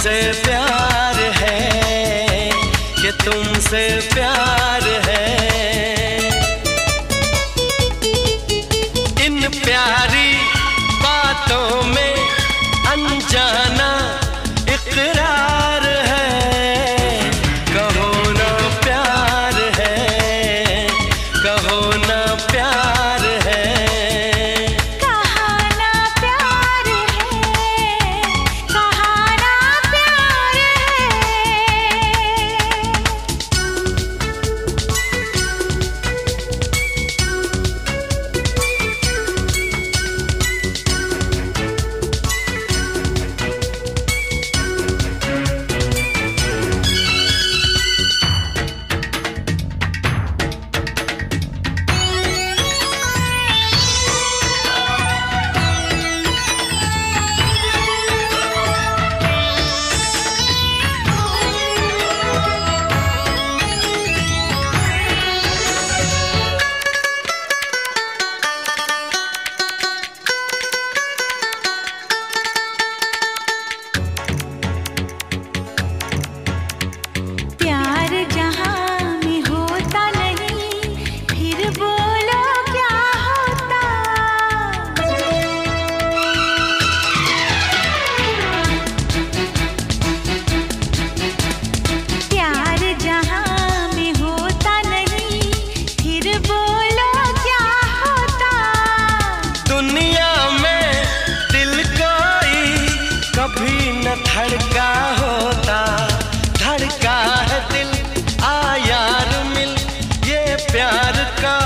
तुमसे प्यार है, कि तुमसे प्यार है। इन प्यारी बातों में अनजाना इकरार है। कहो ना प्यार है, कहो ना प्यार है। धड़का होता, धड़का है दिल, आया मिल, ये प्यार का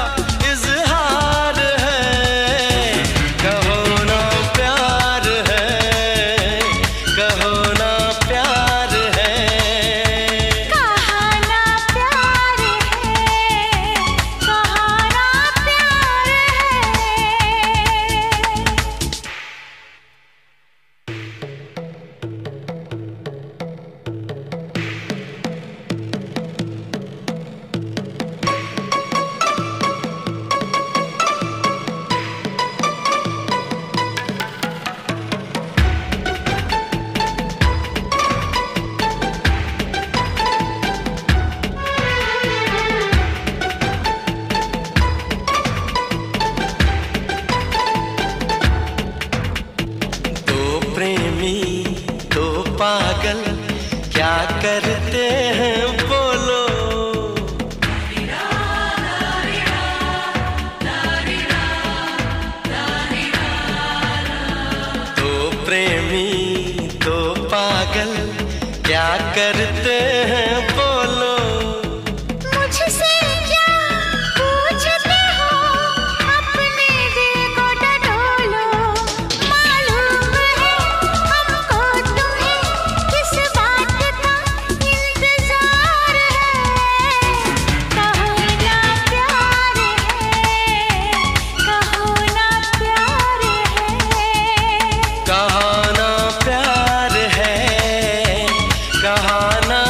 इजहार है। कहो ना प्यार है, कहो ना प्यार है। कहा ना प्यार है, कहा ना प्यार है। पागल क्या करते हैं बोलो। दो प्रेमी दो पागल क्या करते हैं बोलो। कहा ना प्यार है, कहा ना।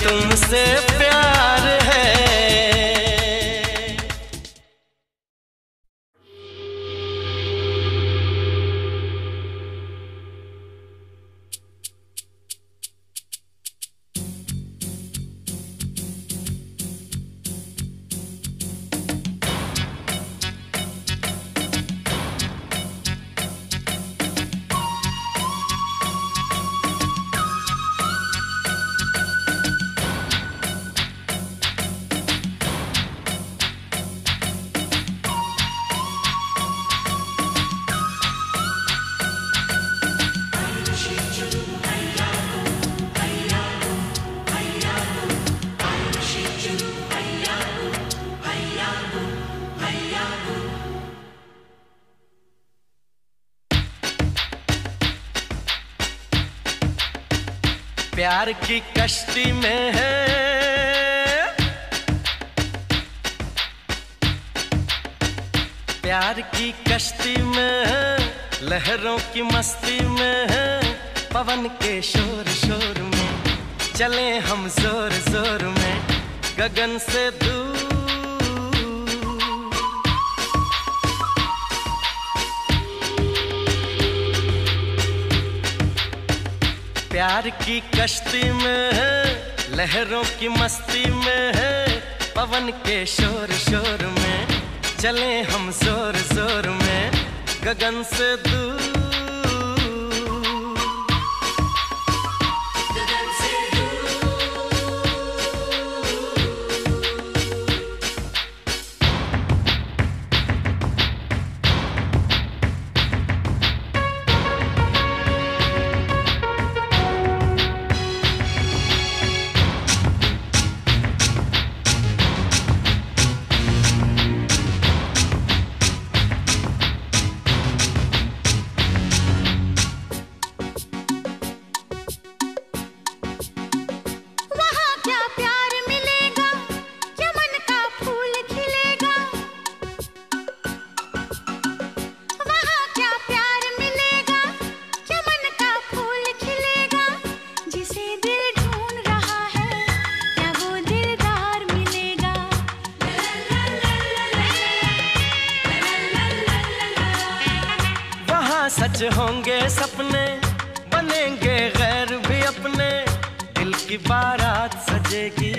तुमसे प्यार है। प्यार की कश्ती में है, प्यार की कश्ती में है, लहरों की मस्ती में है, पवन के शोर शोर में चले हम जोर जोर में, गगन से दूर। प्यार की कश्ती में है, लहरों की मस्ती में है, पवन के शोर शोर में चले हम जोर जोर में, गगन से दूर। सच होंगे सपने, बनेंगे गैर भी अपने, दिल की बारात सजेगी,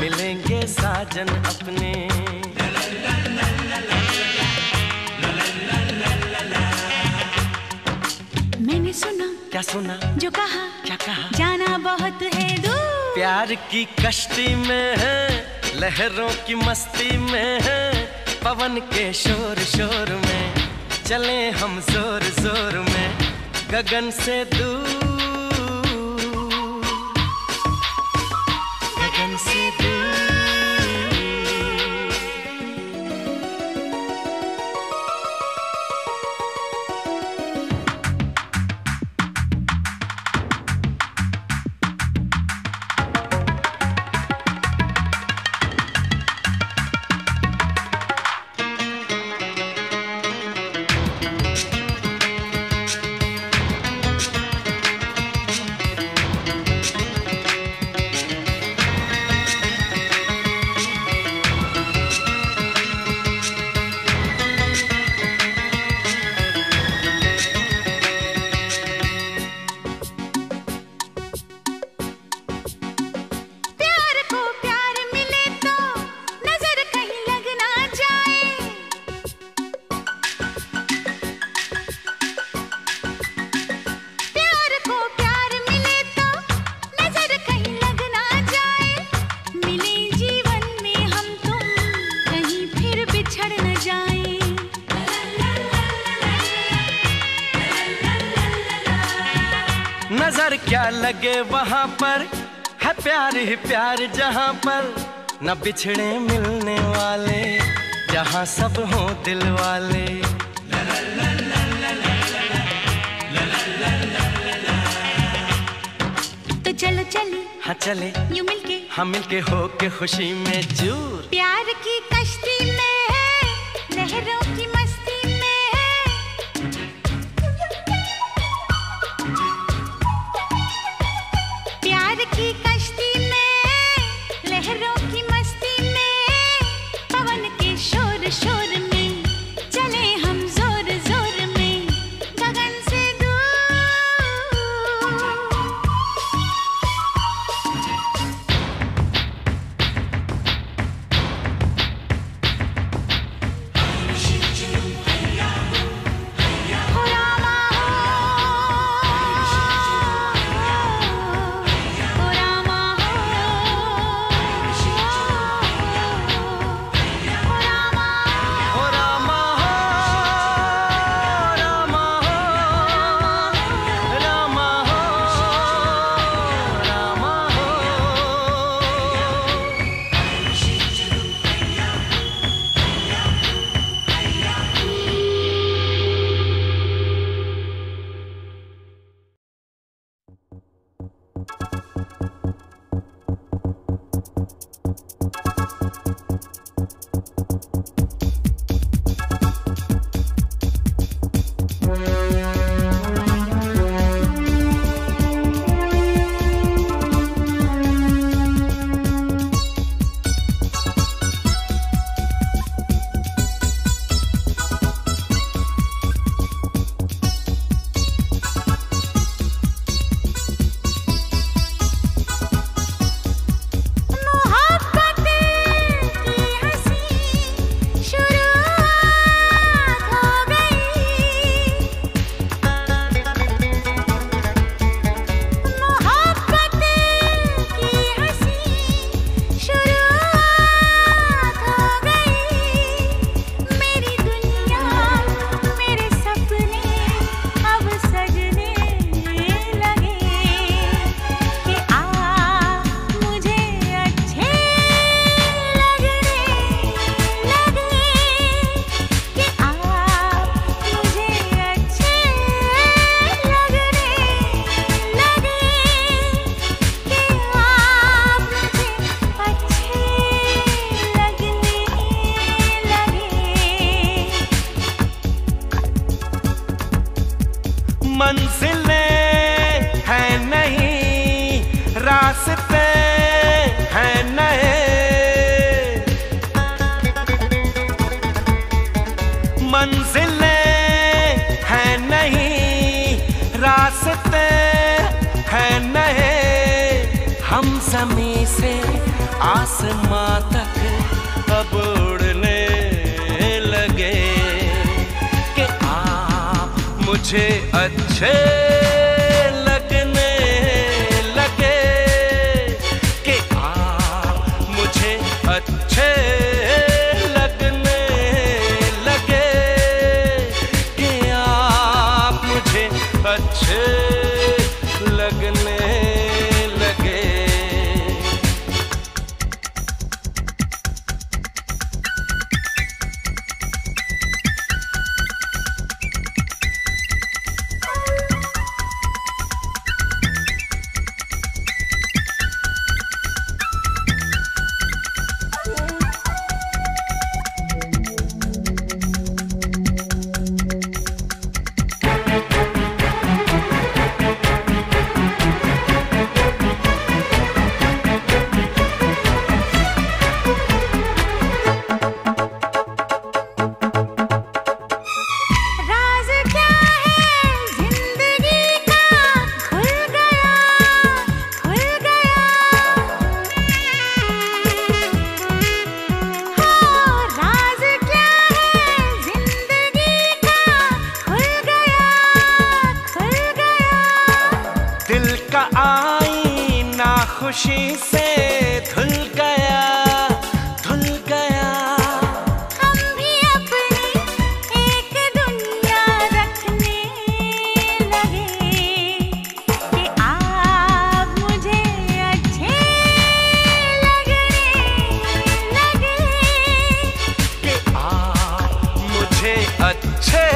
मिलेंगे साजन अपने। मैंने सुना, क्या सुना, जो कहा, क्या कहा, जाना बहुत है दूर। प्यार की कश्ती में है, लहरों की मस्ती में है, पवन के शोर शोर में चले हम जोर जोर में, गगन से दूर, गगन से दूर। नजर क्या लगे वहाँ पर है प्यार ही प्यार, जहाँ पर न बिछड़े मिलने वाले, जहाँ सब हो दिल वाले। तो चलो चले, हाँ चले, यूं मिलके, हाँ मिलके हो के खुशी में चूर। प्यार की कश्ती में है, लहरों की मस्ती में है, प्यार की कश्ती में। मंजिलें हैं नहीं, रास्ते हैं नहीं। मंजिलें हैं नहीं, रास्ते हैं नहीं। हम ज़मीं से आसमां तक अब उड़ने लगे कि आप मुझे अच्छे लगने लगे, कि आप मुझे अच्छे लगने लगे, कि आप मुझे अच्छे लगने लगे। आईना खुशी से धुल गया, धुल गया। हम भी अपनी एक दुनिया रखने लगे कि आप मुझे अच्छे लगने लगे, कि आप मुझे अच्छे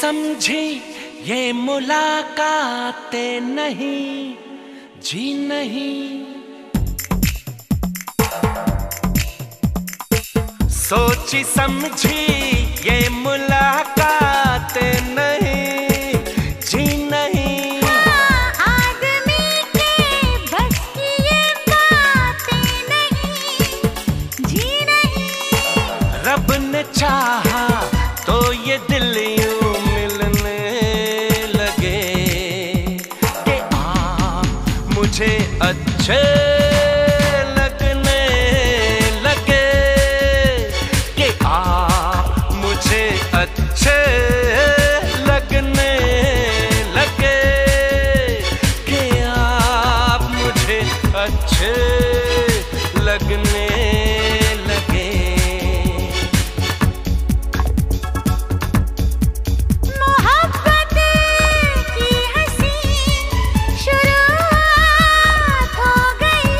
समझी ये मुलाकातें नहीं, जी नहीं। सोची समझी ये मुलाकातें नहीं, जी नहीं। आदमी के बस की ये बातें नहीं, जी नहीं। रब ने चाहा तो ये दिल अच्छे लगने लगे, कि आप मुझे अच्छे लगने लगे, कि आप मुझे अच्छे लगने लगे। मोहब्बत की हंसी शुरुआत हो गई।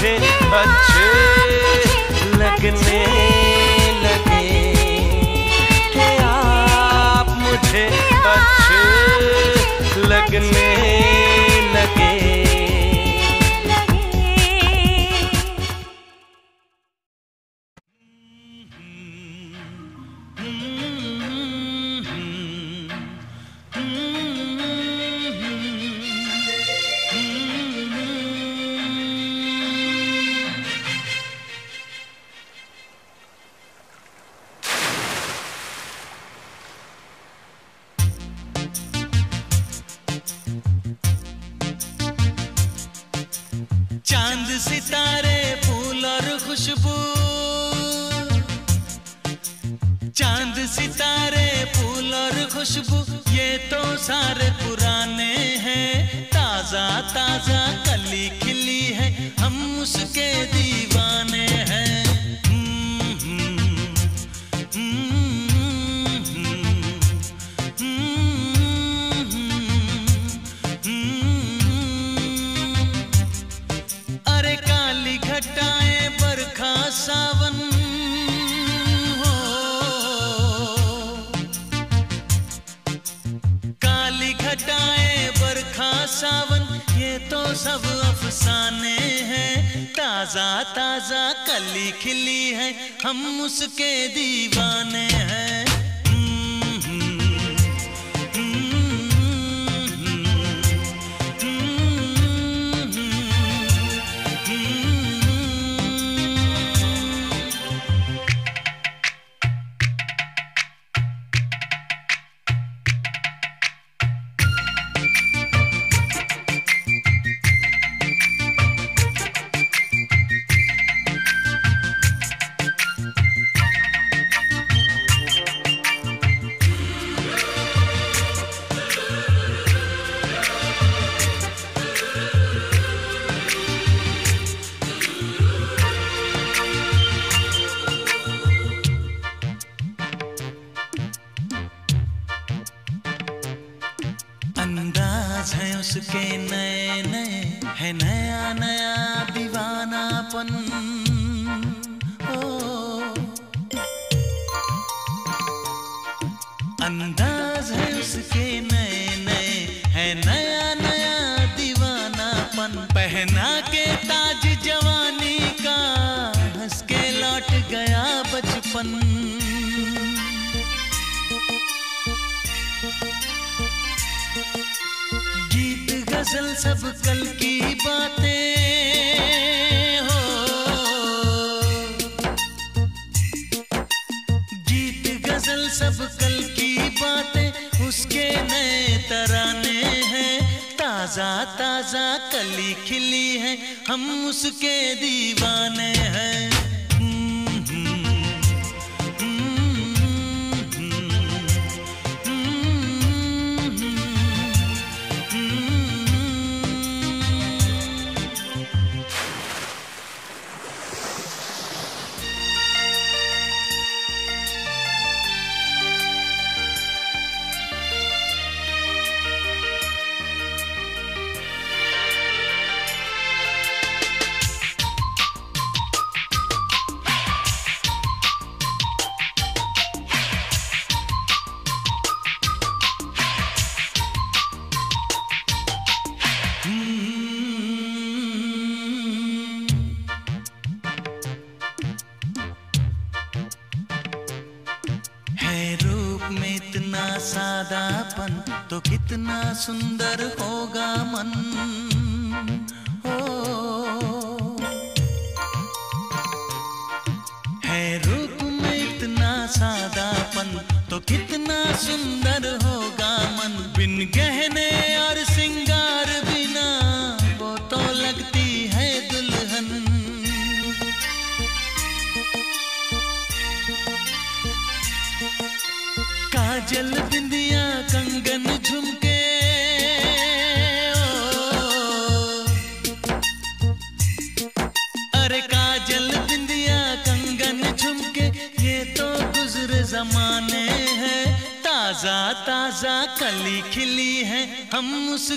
तुझे अच्छे लगने लगे कि आप मुझे अच्छे लगने लगे।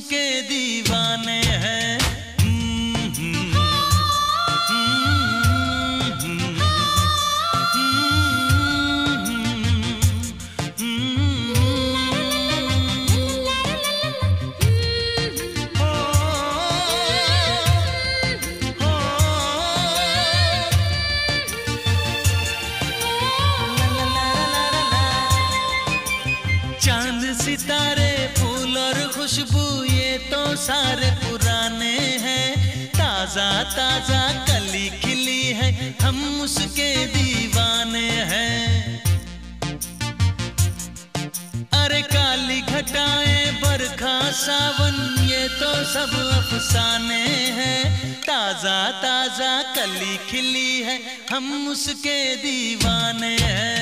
के दीवाने हैं। सारे पुराने हैं, ताजा ताजा कली खिली है, हम उसके दीवाने हैं। अरे काली घटाएं बरखा सावन ये तो सब अफसाने हैं, ताजा ताजा कली खिली है, हम उसके दीवाने हैं।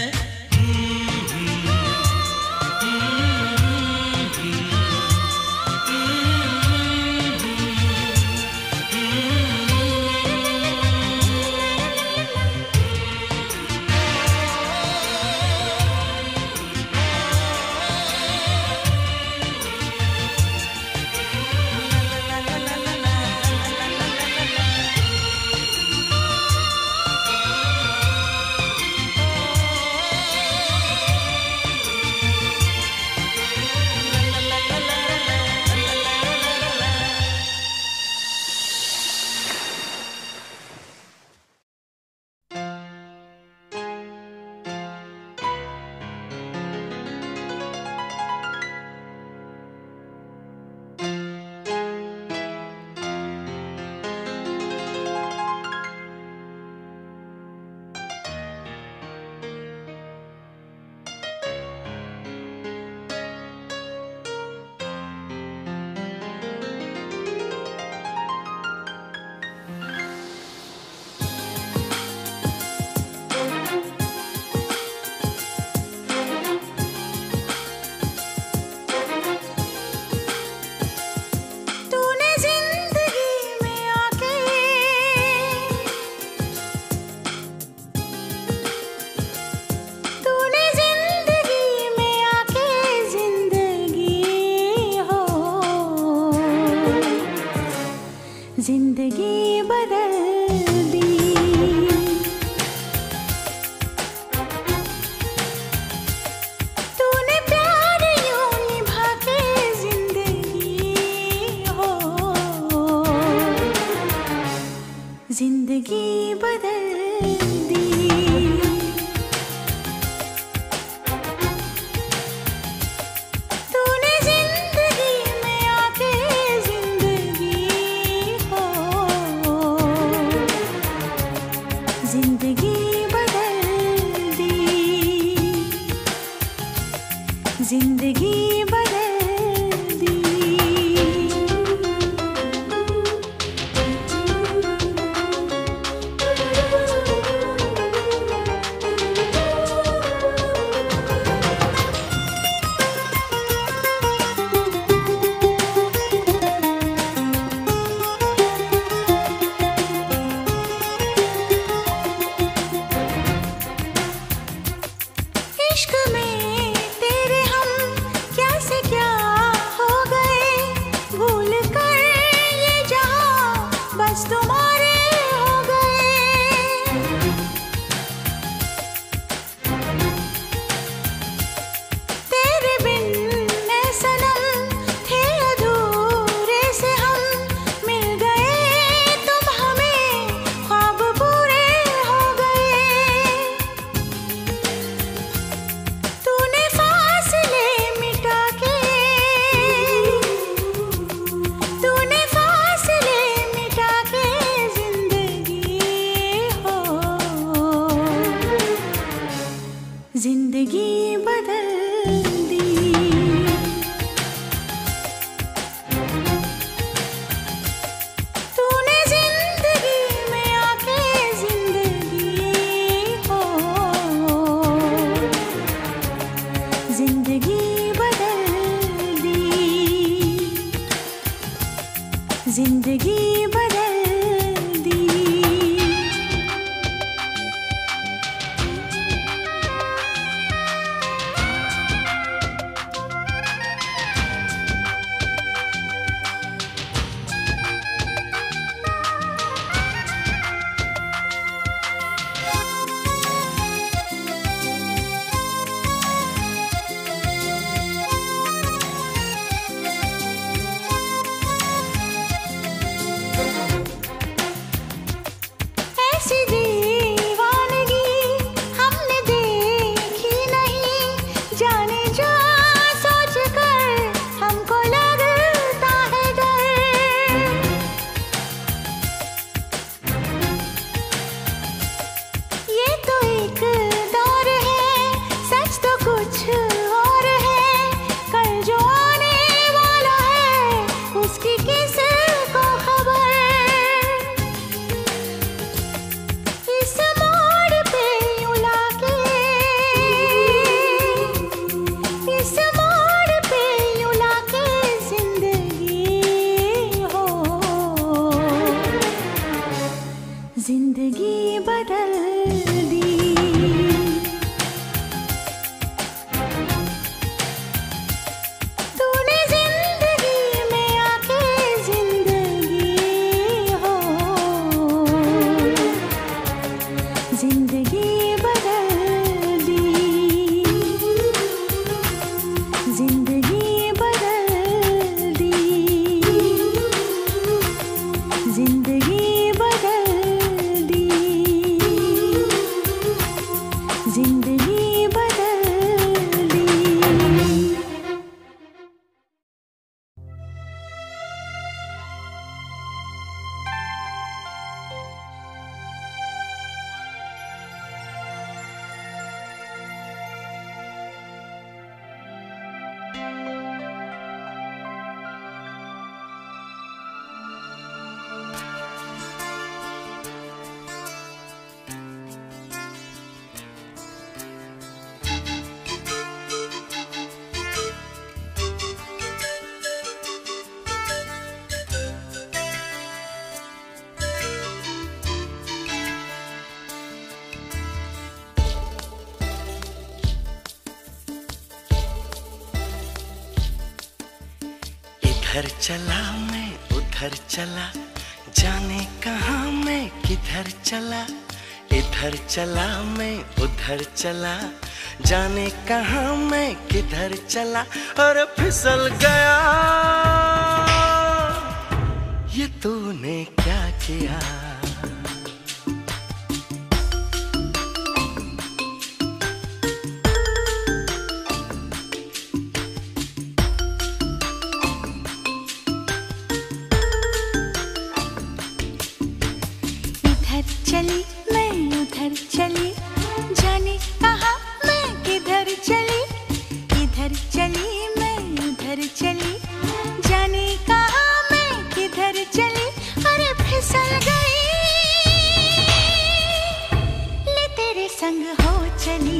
जाने जा सोच कर हमको लगता है डर, जिंदगी बदल दी। तूने जिंदगी में आके जिंदगी हो, जिंदगी बदल दी, जिंदगी बदल दी, जिंदगी इधर चला मैं उधर चला, जाने कहाँ मैं किधर चला। इधर चला मैं उधर चला, जाने कहाँ मैं किधर चला। और फिसल गया, ये तूने क्या किया। चली मैं उधर चली, जाने कहाँ मैं किधर चली। इधर चली मैं उधर चली, जाने कहाँ मैं किधर चली। अरे फिसल गई, ले तेरे संग हो चली।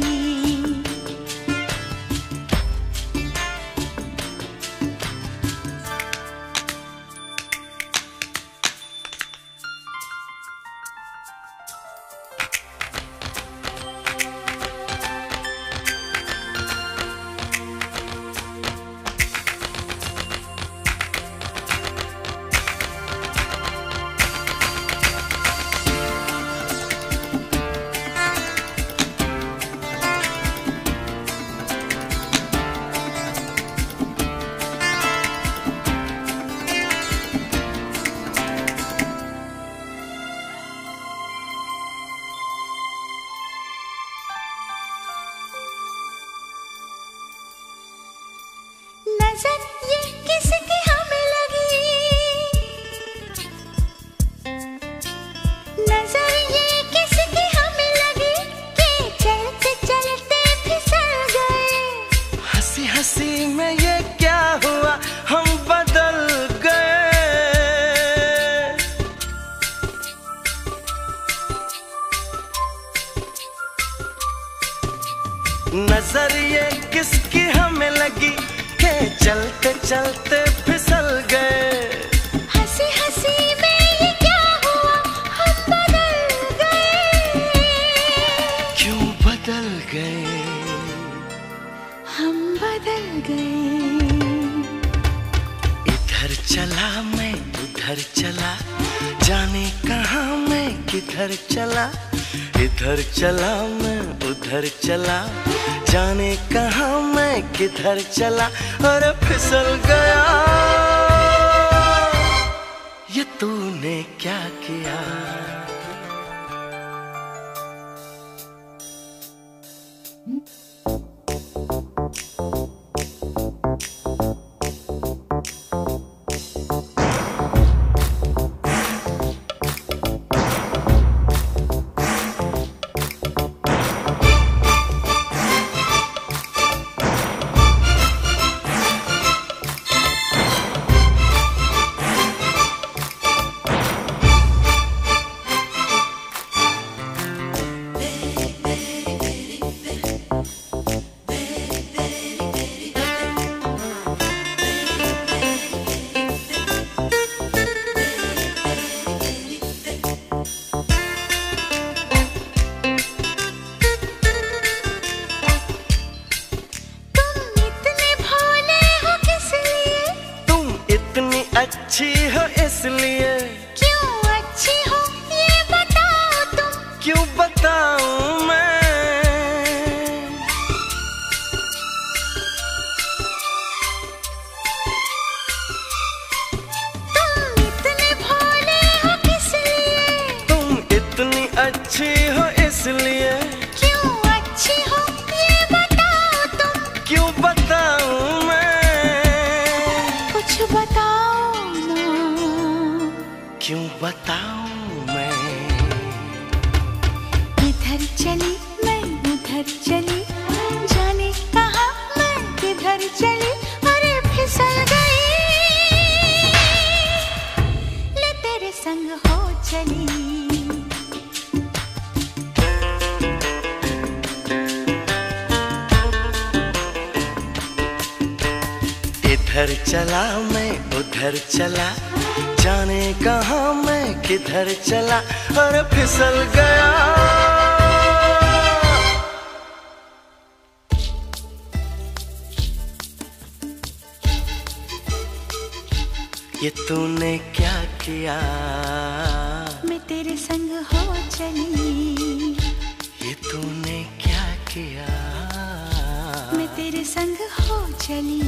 नजर ये किसकी हमें लगी, नजर ये किसकी हमें लगी। के चलते चलते फिसल गए, हंसी हंसी में ये क्या हुआ, हम बदल गए। नजर ये किसकी हमें लगी, चलते चलते फिसल गए, हंसी हंसी में ये क्या हुआ, हम बदल गए। क्यों बदल गए, हम बदल गए। इधर चला मैं उधर चला, जाने कहाँ मैं किधर चला। इधर चला मैं उधर चला, जाने कहाँ मैं किधर चला। और फिसल गया, ये तूने क्या किया। क्यों बताऊं मैं, तुम इतने भोले हो किस लिए, तुम इतनी अच्छी हो इसलिए, क्यों अच्छी हो ये बताओ, तुम क्यों बताऊं मैं, कुछ बताओ ना, क्यों बताऊं मैं, इधर चली मैं उधर चली, जाने कहां मैं किधर चली, अरे फिसल गई ले तेरे संग हो चली। इधर चला मैं उधर चला, जाने कहां मैं किधर चला, और फिसल गया। ये तूने क्या किया, मैं तेरे संग हो चली, ये तूने क्या किया, मैं तेरे संग हो चली।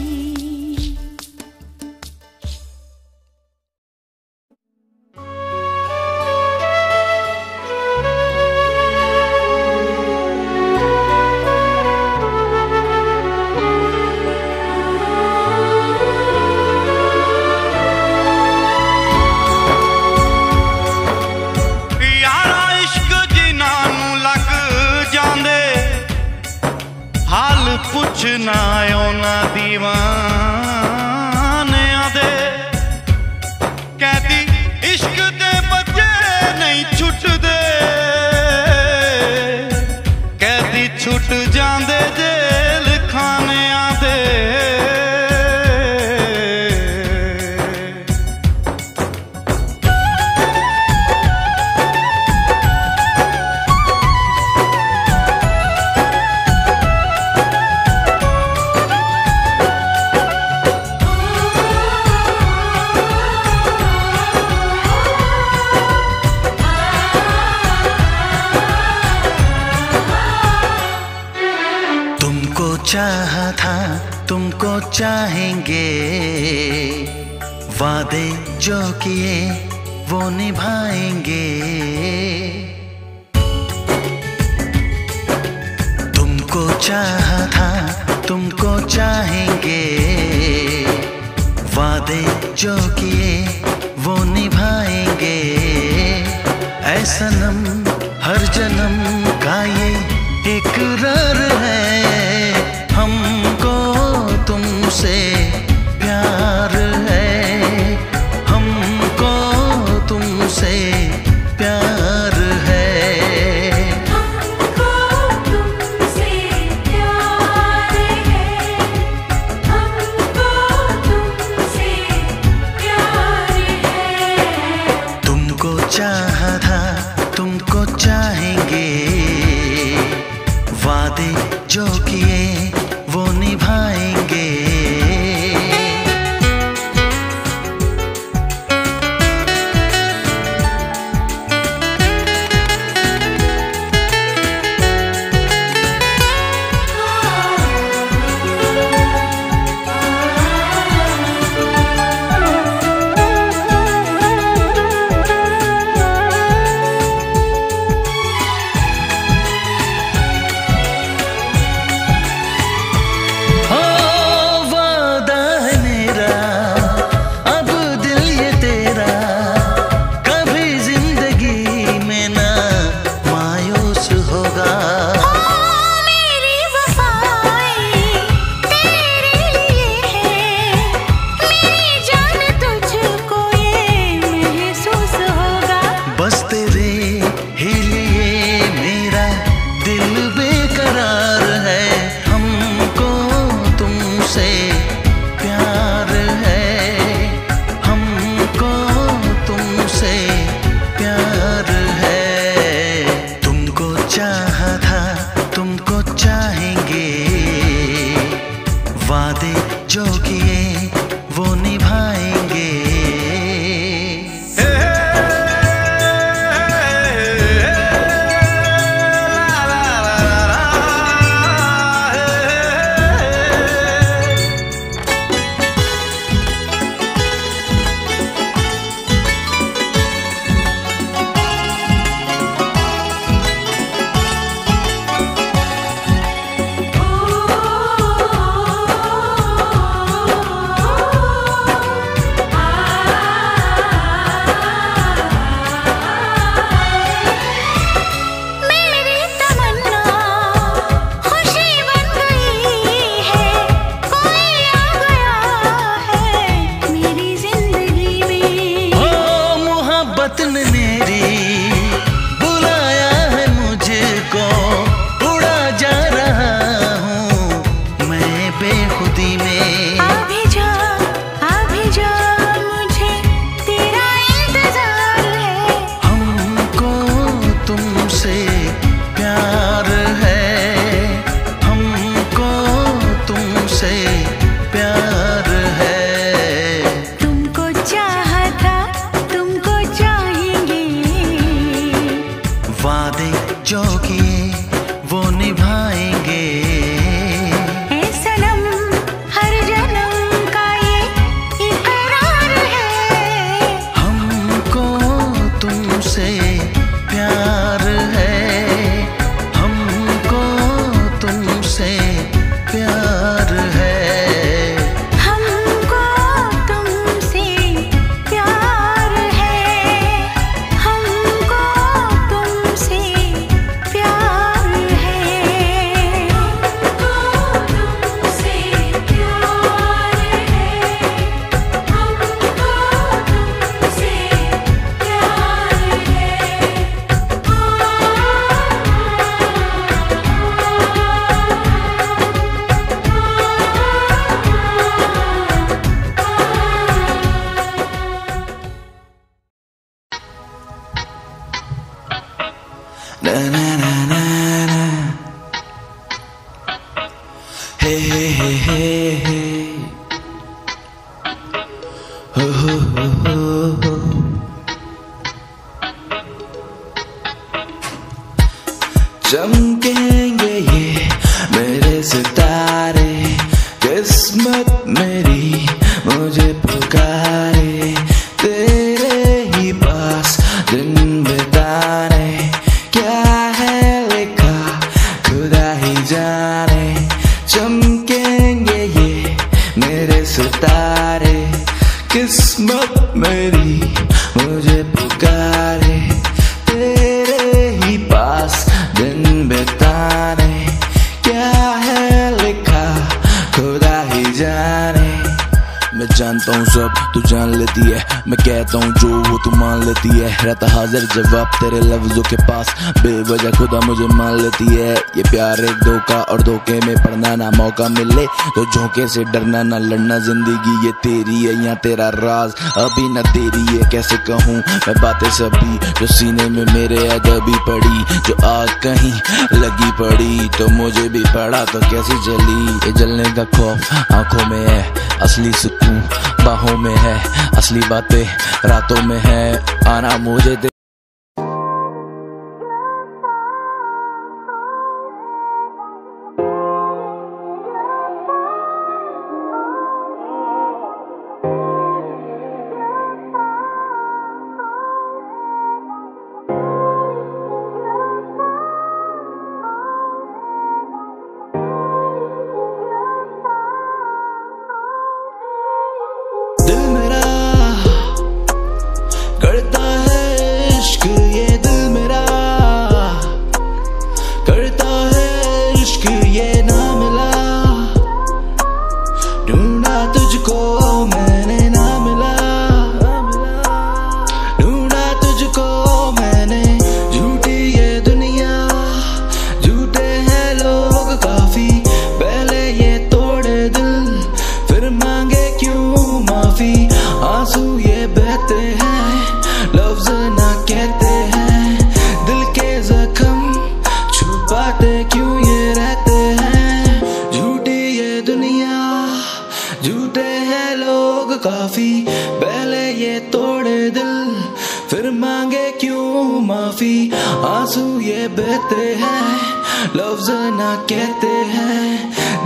पुछना ओना दीवाने आदे कहती इश्क दे बच्चे नहीं छुटते, कहती छुट जाते जेल खाने आदे, चाहा था तुमको चाहेंगे, वादे जो किए वो निभाएंगे, तुमको चाहा था तुमको चाहेंगे, वादे जो किए वो निभाएंगे, ऐ सनम हर जन्म का ये इकरार है, हमको तुमसे प्यार है, हमको तुमसे प्यार है, हमको तुमसे प्यार है, हमको तुमसे प्यार है, तुमको चाहा था तुमको चाहेंगे, वादे जो वादे जो किए वो निभाएंगे। ऐ सनम हर जन्म का ये इकरार है, हमको तुमसे प्यार है, हमको तुमसे प्यार है। चमकेंगे ये मेरे सितारे, किस्मत मेरी मुझे पुकारे, तेरे ही पास दिन बिताने, क्या है लिखा खुदा ही जाने। चमकेंगे ये मेरे सितारे, किस्मत मेरी मुझे पुकारे, तेरे ही पास दिन बिताने, क्या है लिखा खुदा ही जाने। मैं जानता हूँ सब तू जान लेती है, मैं कहता हूँ जो वो तू मान लेती है, रहता हाजिर जवाब तेरे लफ्जों के पास, बेवजह खुदा मुझे मान लेती है। ये प्यार एक धोखा और धोखे में पड़ना ना, मौका मिले तो झोंके से डरना ना, लड़ना जिंदगी ये तेरी है या तेरा राज अभी ना तेरी है। कैसे कहूँ मैं बातें सभी जो सीने में मेरे अदबी पड़ी, जो आग कहीं लगी पड़ी तो मुझे भी पड़ा तो कैसी जली। ये जलने का खौफ आँखों में है, असली सुकून बाहों में है, असली बातें रातों में है, आना मुझे दे। काफी पहले ये तोड़े दिल, फिर मांगे क्यों माफी, आंसू ये बहते हैं, लफ्ज ना कहते हैं,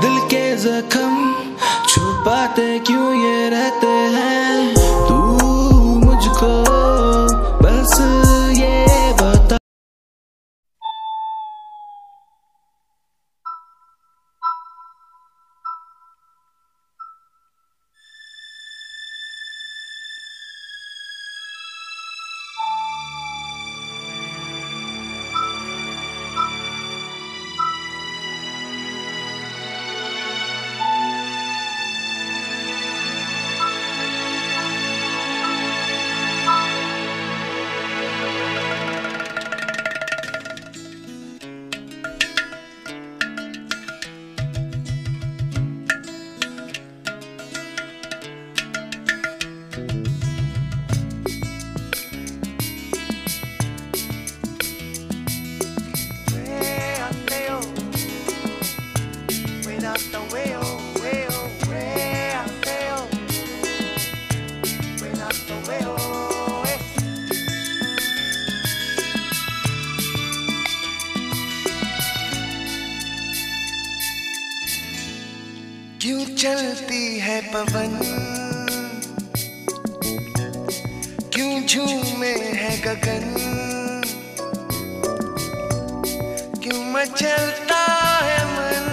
दिल के जख्म छुपाते क्यों ये रहते हैं। तू मुझको बस ये बता। चलती है पवन क्यों झूमे है गगन, क्यों मचलता है मन,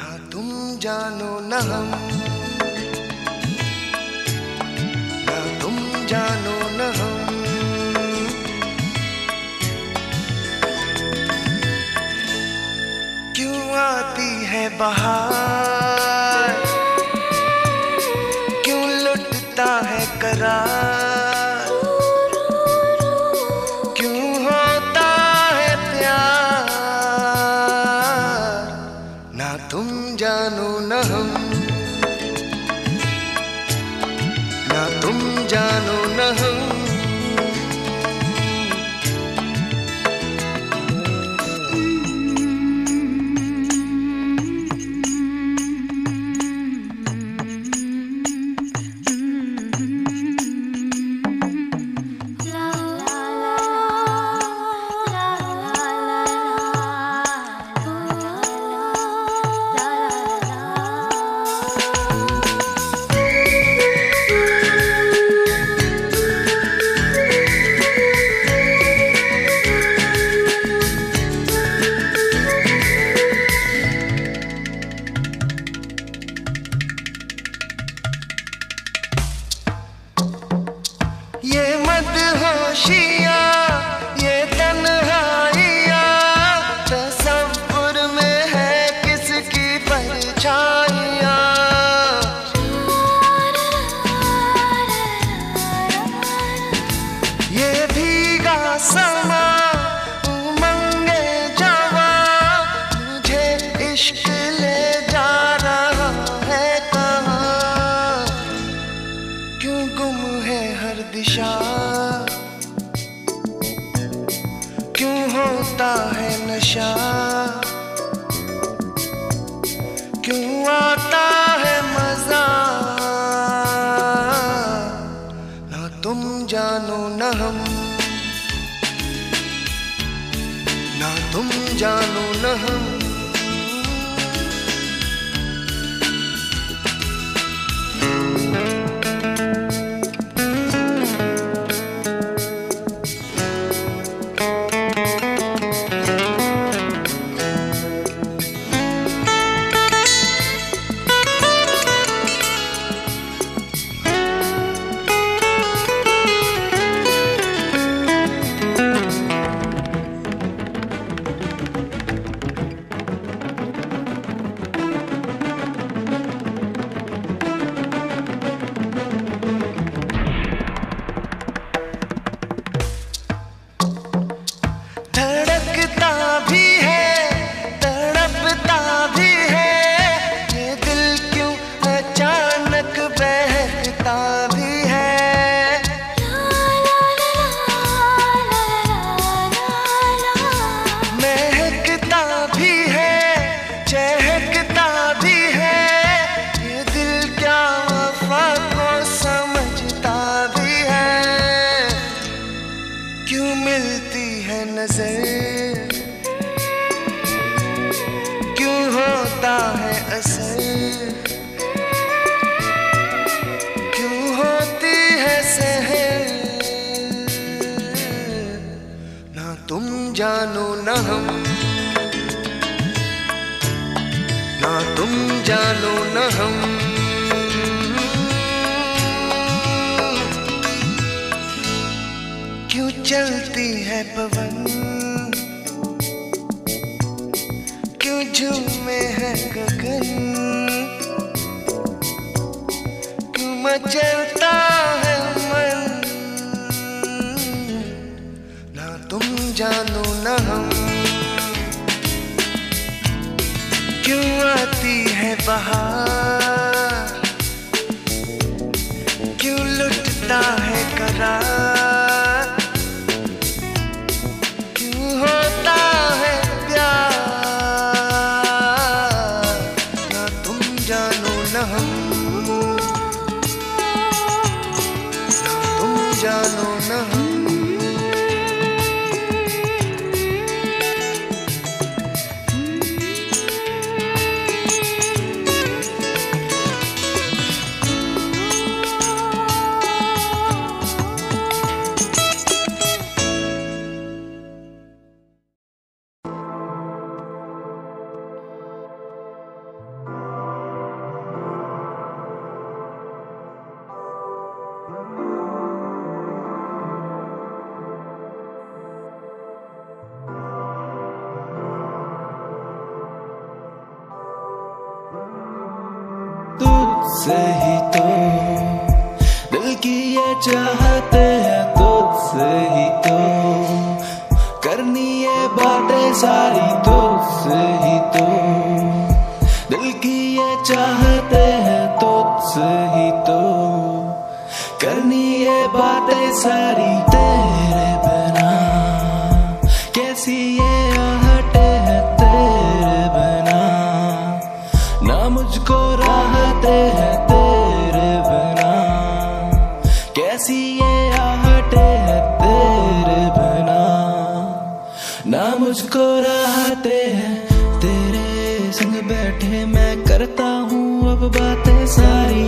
ना तुम जानो ना हम, ना तुम जानो ना हम। क्यों आती है बहार, क्यों लुटता है करार, जानो ना हम, ना तुम जानो ना हम। ये तन्हाइयाँ तसव्वुर में है किसकी परछाइयाँ, ये भीगा समा उमंगे जवा मुझे इश्क ले जा रहा है कहाँ, क्यों गुम है हर दिशा, क्यों होता है नशा, क्यों आता है मजा, ना तुम जानो ना हम, ना तुम जानो ना हम। क्यों होता है असर, क्यों होती है सहर, ना तुम जानो ना हम, ना तुम जानो ना हम। क्यों चलती है पवन क्यों झूमे है गगन, क्यों मचलता है मन, ना तुम जानो ना हम। क्यों आती है बहार क्यों लुटता है करार, जानो ना हम। तुझसे ही तो दिल की ये चाहते हैं, तुझसे ही तो करनी ये बातें सारी, तुझसे ही तो दिल की ये चाहते हैं, तुझसे ही तो करनी ये बातें सारी। तेरे बिना कैसी ये आहटे हैं, तेरे बिना ना मुझको राहते हैं, तेरे बिना कैसी ये आहटे हैं, तेरे बिना ना मुझको राहते हैं। तेरे संग बैठे मैं करता हूँ अब बातें सारी,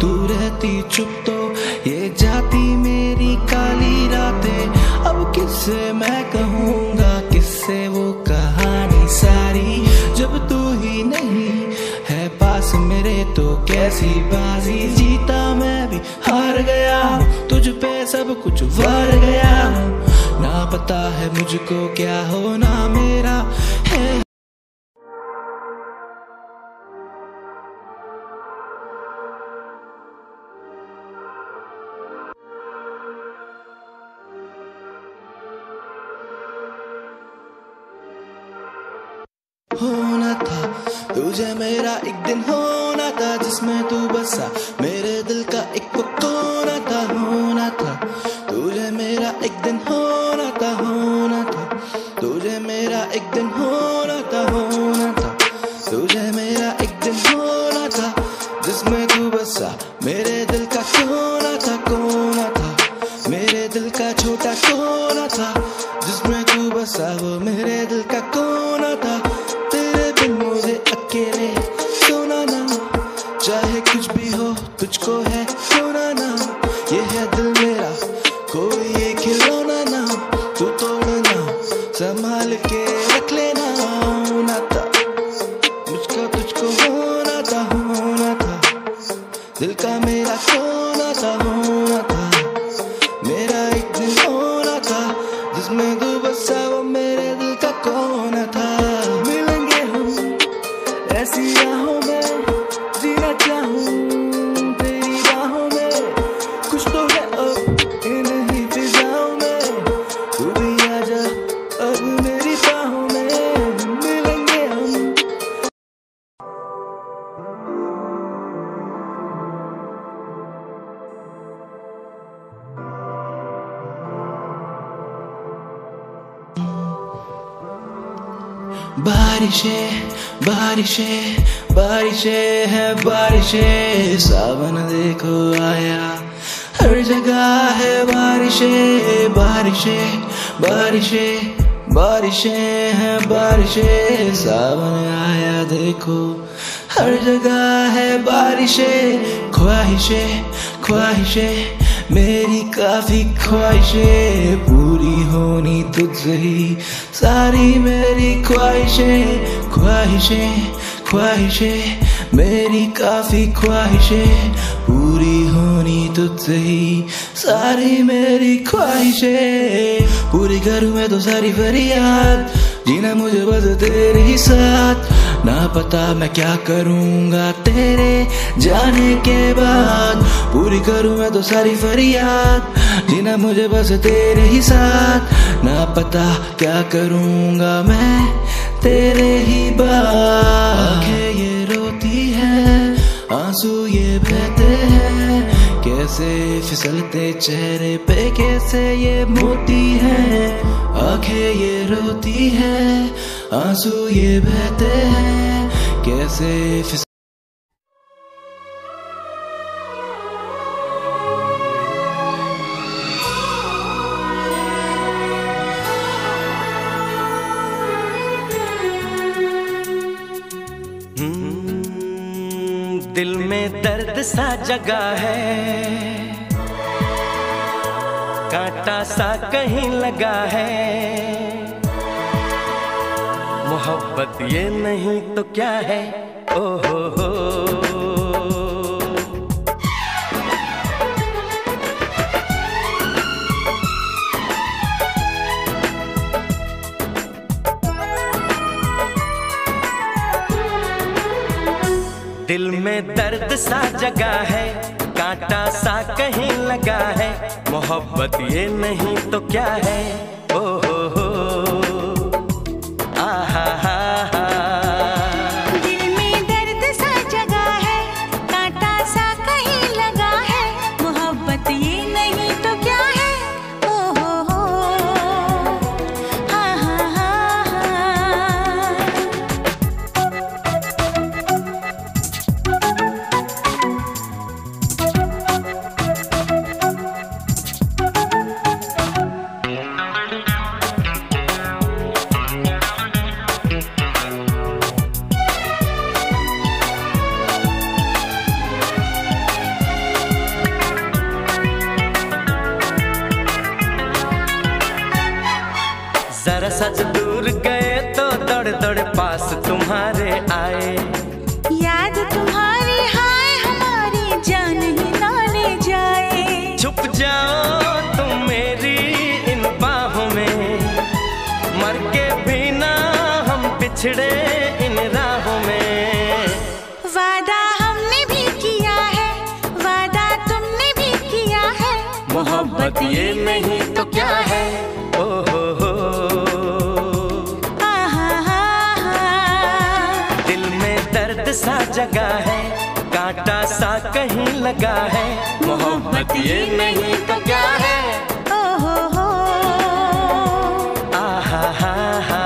तू रहती चुप तो ये जाती मेरी काली रातें। अब किससे मैं कहूँगा, किससे वो कहानी सारी, जब तू ही नहीं है पास मेरे तो कैसी बाजी। जीता मैं भी हार गया, तुझ पे सब कुछ वार गया, ना पता है मुझको क्या होना मेरा है। होना था तुझे मेरा एक दिन, होना था जिसमें तू बसा मेरे दिल का एक वो कोना था। होना था तुझे मेरा एक दिन, होना था, होना था तुझे मेरा एक दिन, होना था, होना था तुझे मेरा एक दिन, होना था जिसमें तू बसा मेरे दिल का कोना था। कोना था मेरे दिल का छोटा कोना था, जिसमें तू बसा वो मेरे दिल का कोना था। चाहे कुछ भी हो तुझको है खोना ना, ये है दिल मेरा कोई ये खिलौना ना, तू तोड़ना संभाल के रख लेना। होना था मुझको तुझको, होना था, होना था दिल का मेरा खोना था। होना था मेरा एक दिन, होना था जिसमें तू बसा वो मेरे दिल का कोना था। मिलेंगे हम ऐसी राहों में, जीना चाहूं तेरी बाहों में, कुछ तो है अब इन्हीं फिजाओं में, तू भी आजा अब मेरी बाहों में, मिलेंगे हम। बारिशें बारिशें बारिशें है बारिशें, सावन देखो आया हर जगह है बारिशें। बारिशें बारिशें बारिशें है बारिशें, सावन आया देखो हर जगह है बारिशें। ख्वाहिशें ख्वाहिशें मेरी काफी ख्वाहिशें, पूरी होनी तुझसे ही सारी मेरी ख्वाहिशें। ख्वाहिशें ख्वाहिशें मेरी काफी ख्वाहिशें, पूरी होनी तुझसे ही सारी मेरी ख्वाहिशें। पूरी करूँ मैं तो सारी फरियाद, जीना मुझे बस तेरे ही साथ, ना पता मैं क्या करूँगा तेरे जाने के बाद। पूरी करूँ मैं तो सारी फरियाद, जीना मुझे बस तेरे ही साथ, ना पता क्या करूँगा मैं तेरे ही बाद। आँखें ये रोती हैं, आंसू ये बहते हैं, कैसे फिसलते चेहरे पे कैसे ये मोती हैं। आँखें ये रोती हैं, आंसू ये बहते हैं, कैसे फिसल दिल में दर्द सा जगा है, कांटा सा कहीं लगा है, मोहब्बत ये नहीं तो क्या है। ओ हो दिल में में दर्द सा जगा है, कांटा सा कहीं लगा है। मोहब्बत ये नहीं तो क्या है। ओ हो आहा हा हा। दिल में दर्द सा जगा है, कांटा सा कहीं लगा है। मोहब्बत ये नहीं तो क्या है। ओ हो हा हा हा हा। जरा सच दूर गए तो दौड़ दौड़ पास तुम्हारे आए। याद तुम्हारी हाय हमारी जान ही ना ले जाए। छुप जाओ तुम मेरी इन बाहों में, मर के भी ना हम पिछड़े इन राहों में। वादा हमने भी किया है, वादा तुमने भी किया है। मोहब्बत ये नहीं तो क्या है। ओ हो सा जगह है, कांटा सा कहीं लगा है। मोहब्बत ये नहीं तो क्या है। ओ हो आहा हा हा।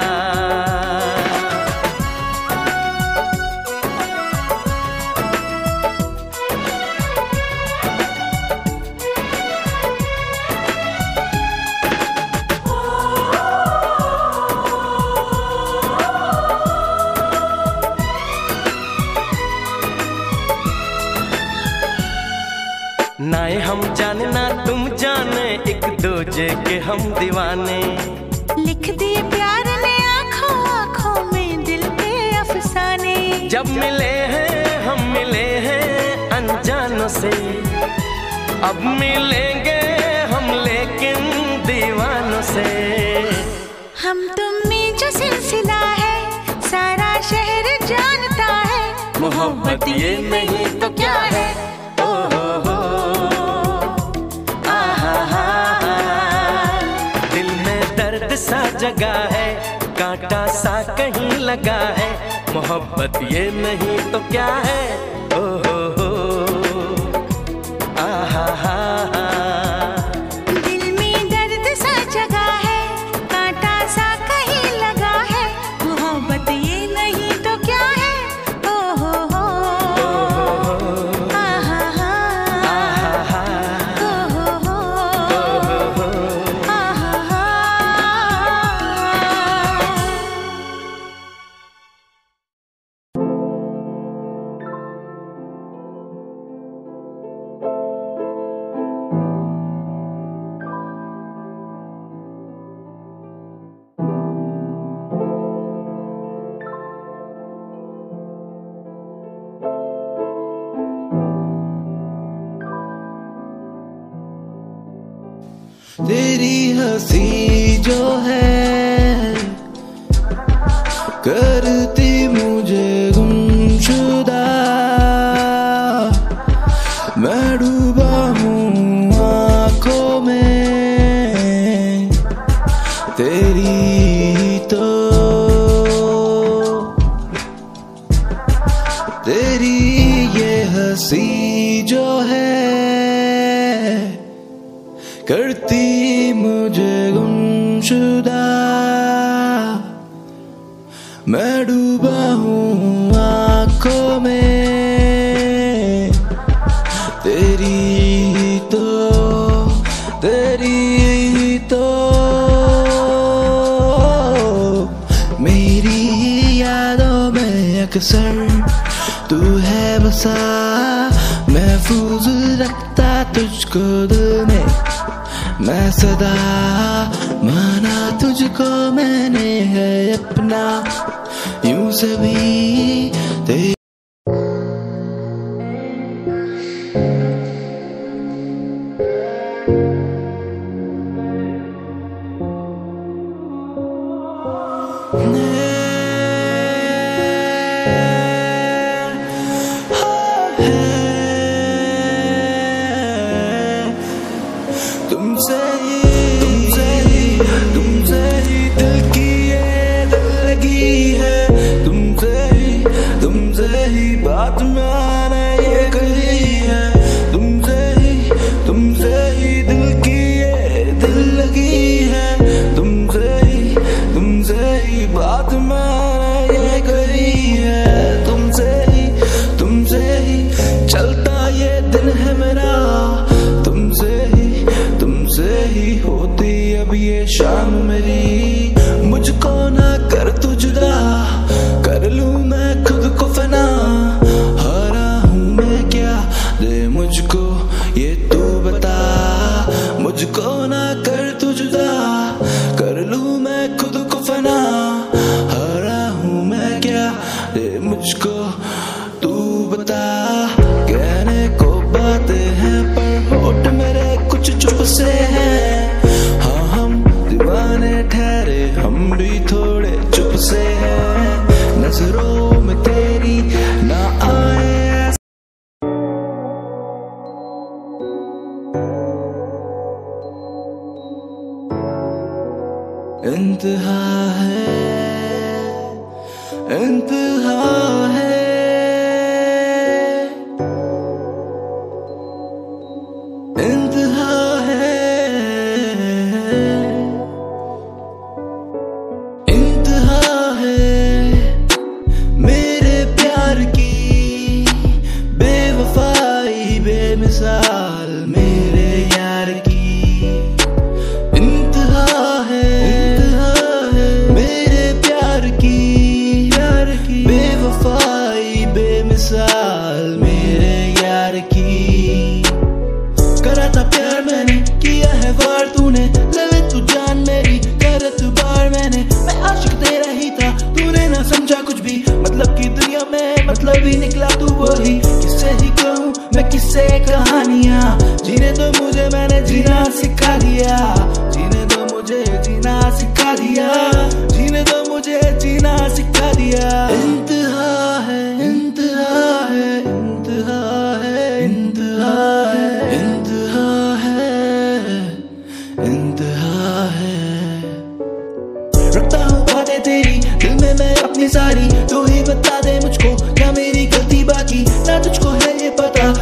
नाए हम जाने ना तुम जाने, एक दूजे के हम दीवाने। लिख दिए प्यार ने आँखों आँखों में दिल पे अफसाने। जब मिले हैं हम मिले हैं अनजानों से, अब मिलेंगे हम लेकिन दीवानों से। हम तुम में जो सिलसिला है सारा शहर जानता है। मोहब्बत ये नहीं तो क्या है। जगह है, कांटा सा कहीं लगा है। मोहब्बत ये नहीं तो क्या है। ओ हो आहा हा हा। दिल में दर्द सा जगह है, कांटा सा कहीं लगा है। मोहब्बत ये नहीं तो क्या है। ओ हो आहा हा आहा हा। ओ हो तेरी हंसी जो है करती मुझे गुमशुदा। मैं डूबा हूँ आँखों में तेरी, तो तेरी ये हंसी जो है करती मुझे गुमशुदा। मैं डूबा हूँ आँखों में तेरी, तो तेरी तो मेरी यादों में अक्सर तू है बसा। महफूज रखता तुझको दिल में मैं सदा, माना तुझको मैंने है अपना यूं सभी तेरी। शाम मेरी, मुझको ना कर तू जुदा, कर लूं मैं खुद को फना, हारा हूं मैं क्या, दे मुझको ये तू बता, मुझको ना कर तू जुदा, कर लूं मैं खुद को फना, हारा हूं मैं क्या, दे मुझको तू बता। कहने को बातें हैं पर होठ मेरे कुछ चुप से हैं, हाँ हम दीवाने ठहरे हम भी थोड़े चुप से हैं, नजरों में तेरी ना आए। इंतहा है, इंतहा है, इंतहा है, इंतहा है मेरे प्यार की बेवफाई बेमिसाल मेरे यार की। मतलब ही निकला तू वही, किससे ही कहूँ मैं किससे कहानियाँ, जीने दो मुझे मैंने जीना सिखा दिया, जीने दो मुझे जीना सिखा दिया, जीने दो मुझे जीना सिखा दिया। इंतहा है, इंतहा है, इंतहा है, इंतहा है, इंतहा है, इंतहा है। रखता हूँ बातें तेरी दिल में मैं अपनी सारी, तू ही बता दे मुझको मेरी गलती बाकी ना तुझको है ये पता।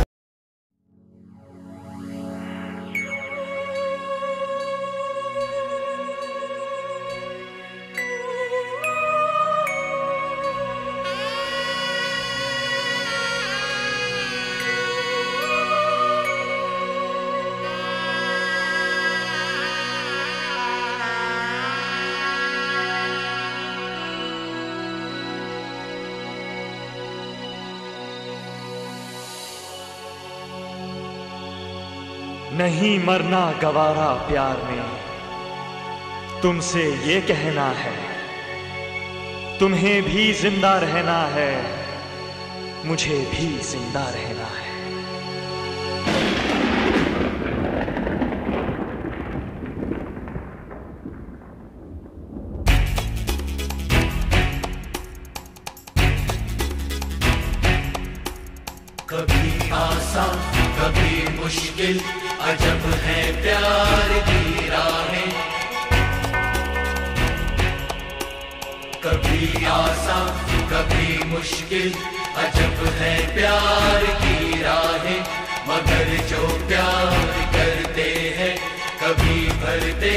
नहीं मरना गवारा प्यार में, तुमसे ये कहना है, तुम्हें भी जिंदा रहना है, मुझे भी जिंदा रहना है। कभी आसान कभी मुश्किल, अजब है प्यार की राहें, कभी आसान कभी मुश्किल, अजब है प्यार की राहें, मगर जो प्यार करते हैं कभी भरते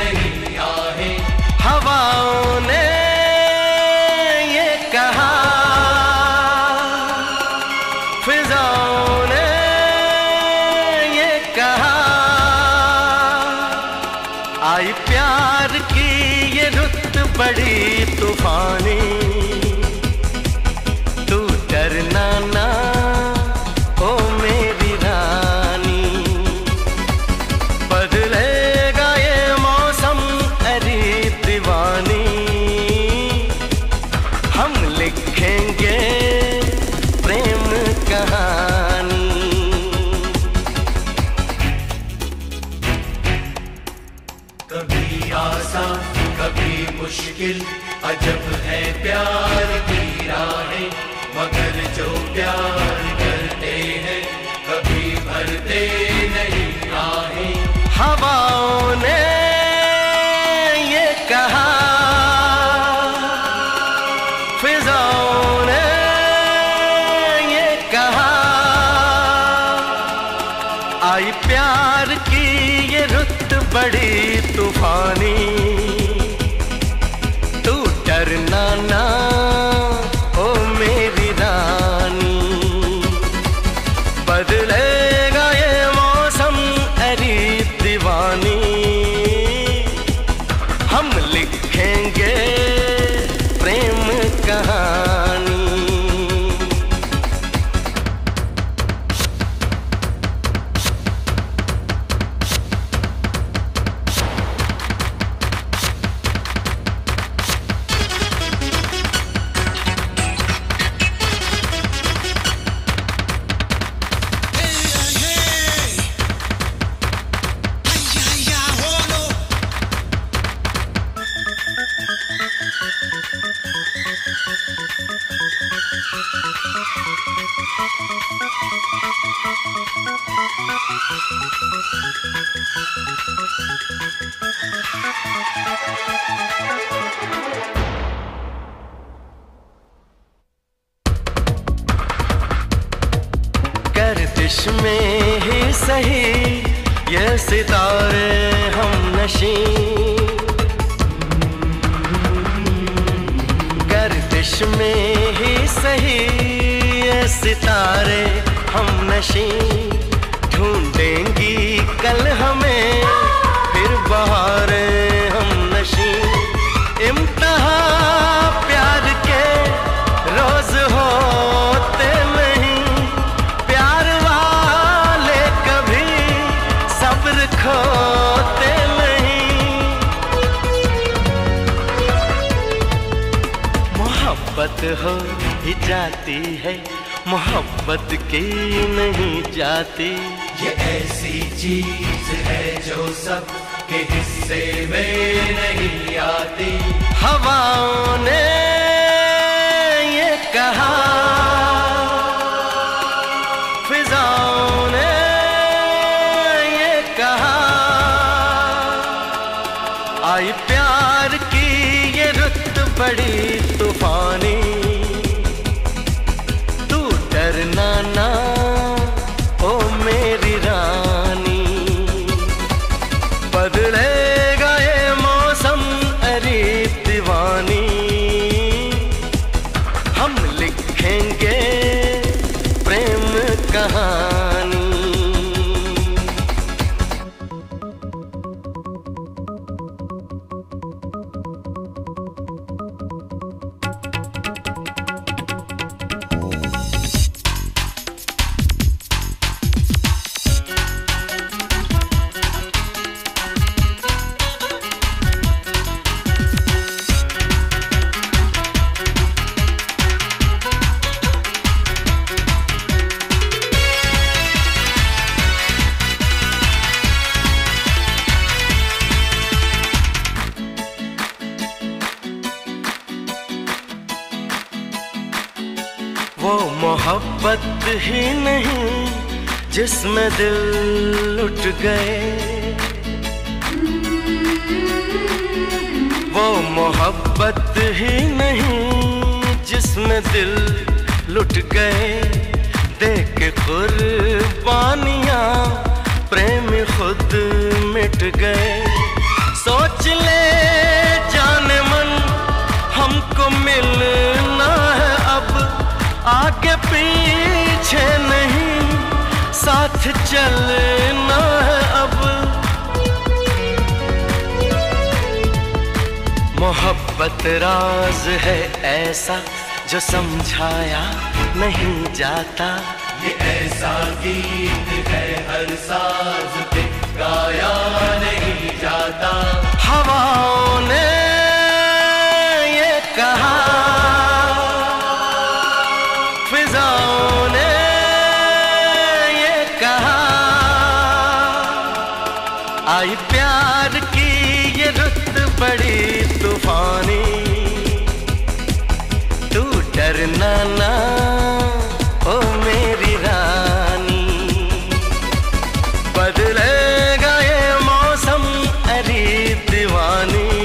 नहीं आहें। हवाओं ने ये कहा, फिजाओं ने आई प्यार की ये रुत बड़ी तूफानी, तू डरना ना ओ मेरी रानी, बदलेगा ये मौसम अरी दीवानी, हम लिखेंगे प्रेम कहानी। कभी आसान कभी मुश्किल, अजब है प्यार की राहें, मगर जो प्यार करते हैं कभी भरते नहीं आहें। हवाओं ने ये कहा, फिजाओं ने ये कहा, आई प्यार की ये रुत बड़ी तूफानी, तू डरना ना ओ मेरी रानी, बदलेगा ये मौसम अरी दीवानी, गर्दिश में ही सही ये सितारे हम नशी, गर्दिश में ही सही ये सितारे हम नशी, ढूंढेंगी कल हमें फिर बहारे हम नशी। इम्तिहा प्यार के रोज होते नहीं, प्यार वाले कभी सब्र खोते नहीं। मोहब्बत हो ही जाती है, मोहब्बत की नहीं जाती। ये ऐसी चीज है जो सब के हिस्से में नहीं आती। हवाओं ने ये कहा, फिजाओं ने ये कहा, आई प्यार की ये रुत बड़ी तूफानी। ना ओ मेरी रानी, बदलेगा ये मौसम अरे दीवानी। हम लिखेंगे प्रेम कहानी। वो मोहब्बत ही नहीं जिसमें दिल उठ गए, वो मोहब्बत ही नहीं जिसमें दिल लुट गए। देख कुर्बानियाँ प्रेम खुद मिट गए। सोच ले जान मन हमको मिलना है अब, आगे पीछे नहीं साथ चलना है अब। मोहब्बत राज है ऐसा जो समझाया नहीं जाता। ये ऐसा गीत है हर साज पे गाया नहीं जाता। हवाओं ने ये कहा, आई प्यार की ये रुत बड़ी तूफानी। तू डरना ना ओ मेरी रानी, बदलेगा ये मौसम अरे दीवानी।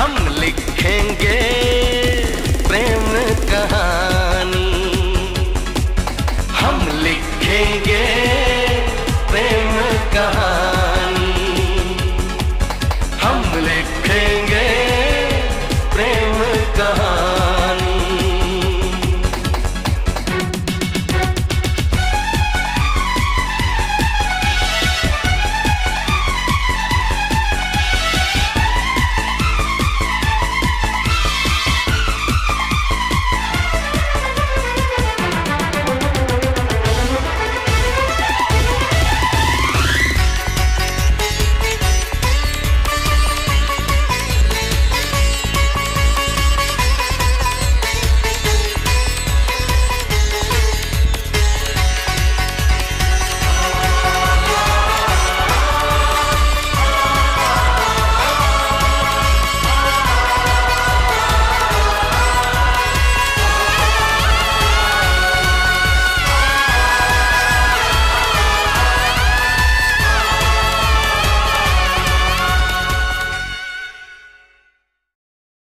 हम लिखेंगे प्रेम कहानी, हम लिखेंगे प्रेम कहानी, हम लिखेंगे।